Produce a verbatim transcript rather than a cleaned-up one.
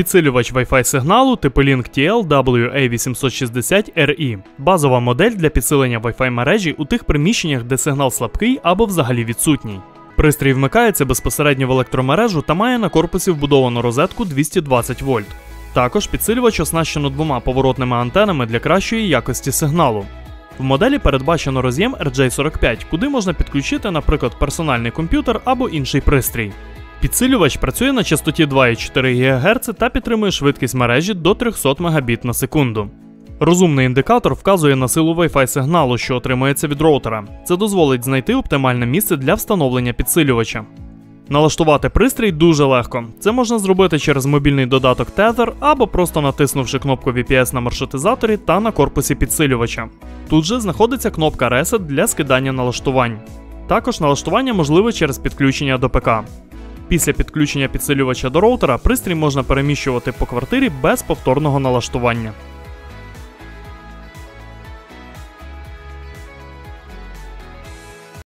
Підсилювач Wi-Fi сигналу Ти Пі Лінк Ті Ел Дабл Ю Ей вісімсот шістдесят Ар І. Базова модель для підсилення Wi-Fi мережі у тих приміщеннях, де сигнал слабкий або взагалі відсутній. Пристрій вмикається безпосередньо в електромережу та має на корпусі вбудовану розетку двісті двадцять вольт. Також підсилювач оснащено двома поворотними антенами для кращої якості сигналу. В моделі передбачено роз'єм Ар Джей сорок п'ять, куди можна підключити, наприклад, персональний комп'ютер або інший пристрій. Підсилювач працює на частоті два і чотири гігагерц та підтримує швидкість мережі до трьохсот мегабіт на секунду. Розумний індикатор вказує на силу Wi-Fi сигналу, що отримується від роутера. Це дозволить знайти оптимальне місце для встановлення підсилювача. Налаштувати пристрій дуже легко. Це можна зробити через мобільний додаток Tether або просто натиснувши кнопку Ві Пі Ес на маршрутизаторі та на корпусі підсилювача. Тут же знаходиться кнопка Reset для скидання налаштувань. Також налаштування можливе через підключення до ПК. Після підключення підсилювача до роутера пристрій можна переміщувати по квартирі без повторного налаштування.